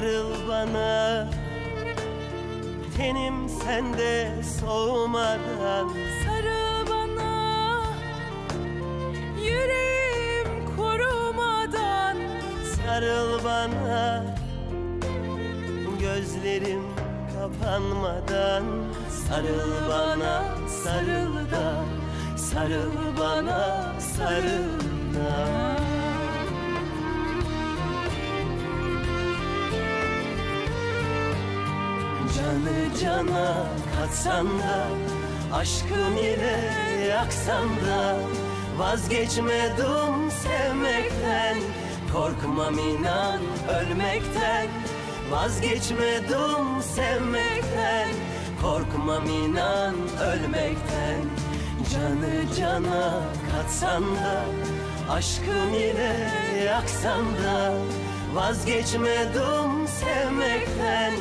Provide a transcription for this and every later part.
sarıl bana, tenim sende soğumadan. Sarıl bana, yüreğim korumadan. Sarıl bana, gözlerim kapanmadan. Sarıl bana, sarıl da, sarıl bana, sarıl da. Canı cana katsan da, aşkım ile yaksan da, vazgeçmedim sevmekten, korkmam inan ölmekten. Vazgeçmedim sevmekten, korkmam inan ölmekten. Canı cana katsan da, aşkım ile yaksan da, vazgeçmedim sevmekten,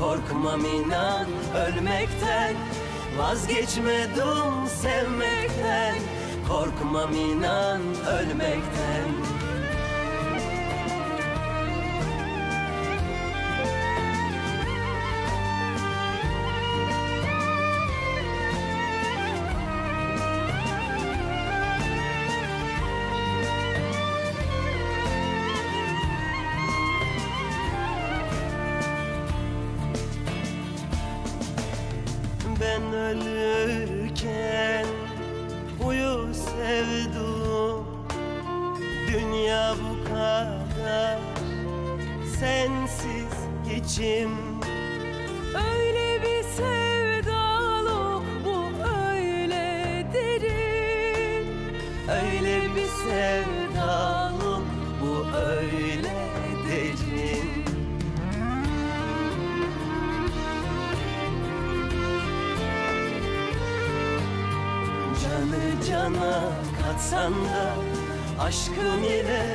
korkmam inan ölmekten. Vazgeçmedim sevmekten, korkmam inan ölmekten. Ben ölürken uyu sevdum, dünya bu kadar sensiz geçim. Öyle bir sevdalık bu, öyle derin. Öyle bir sevdalık bu, öyle derin. Canı cana katsan da, aşkım ile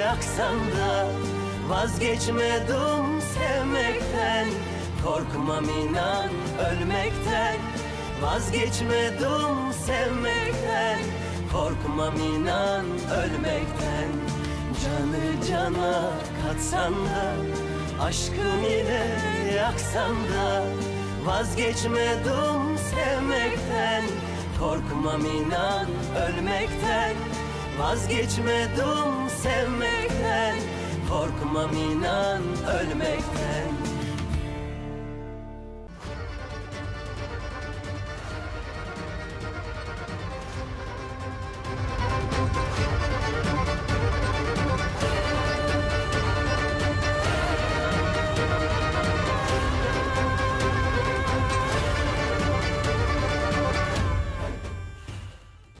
yaksan da, vazgeçmedim sevmekten, korkmam inan ölmekten. Vazgeçmedim sevmekten, korkmam inan ölmekten. Canı cana katsan da, aşkım ile yaksan da, vazgeçmedim sevmekten, korkmam inan ölmekten. Vazgeçmedim sevmekten, korkmam inan ölmekten.